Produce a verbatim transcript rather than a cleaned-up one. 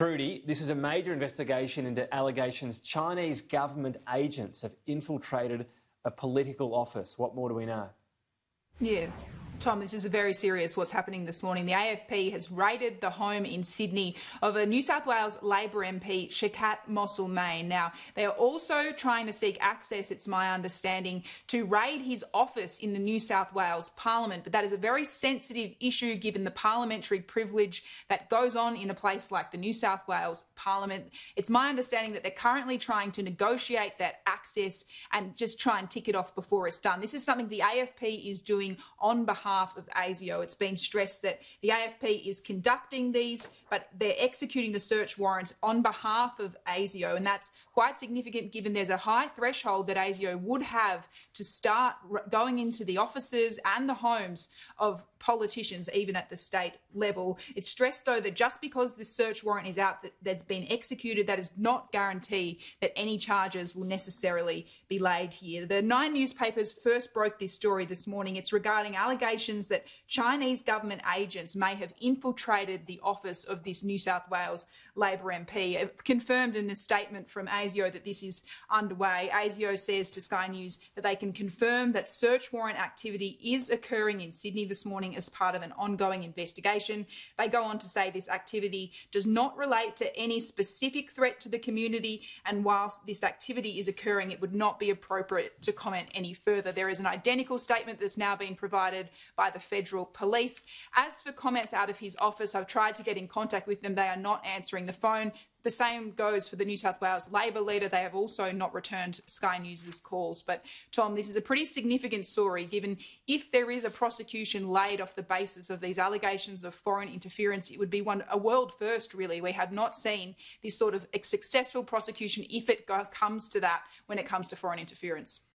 Trudy, this is a major investigation into allegations Chinese government agents have infiltrated a political office. What more do we know? Yeah. Tom, this is a very serious what's happening this morning. The A F P has raided the home in Sydney of a New South Wales Labor M P, Shaoquett Moselmane. Now, they are also trying to seek access, it's my understanding, to raid his office in the New South Wales Parliament. But that is a very sensitive issue given the parliamentary privilege that goes on in a place like the New South Wales Parliament. It's my understanding that they're currently trying to negotiate that access and just try and tick it off before it's done. This is something the A F P is doing on behalf of ASIO. It's been stressed that the A F P is conducting these, but they're executing the search warrants on behalf of ASIO, and that's quite significant given there's a high threshold that ASIO would have to start going into the offices and the homes of politicians, even at the state level. It's stressed, though, that just because this search warrant is out, that there's been executed, that is not guarantee that any charges will necessarily be laid here. The Nine newspapers first broke this story this morning. It's regarding allegations that Chinese government agents may have infiltrated the office of this New South Wales Labor M P. It confirmed in a statement from ASIO that this is underway. ASIO says to Sky News that they can confirm that search warrant activity is occurring in Sydney this morning as part of an ongoing investigation. They go on to say this activity does not relate to any specific threat to the community, and whilst this activity is occurring, it would not be appropriate to comment any further. There is an identical statement that's now been provided by the Federal Police. As for comments out of his office, I've tried to get in contact with them. They are not answering the phone. The same goes for the New South Wales Labor leader. They have also not returned Sky News' calls. But, Tom, this is a pretty significant story, given if there is a prosecution laid off the basis of these allegations of foreign interference, it would be one a world first, really. We have not seen this sort of a successful prosecution, if it comes to that, when it comes to foreign interference.